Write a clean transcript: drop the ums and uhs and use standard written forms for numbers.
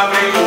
Amen.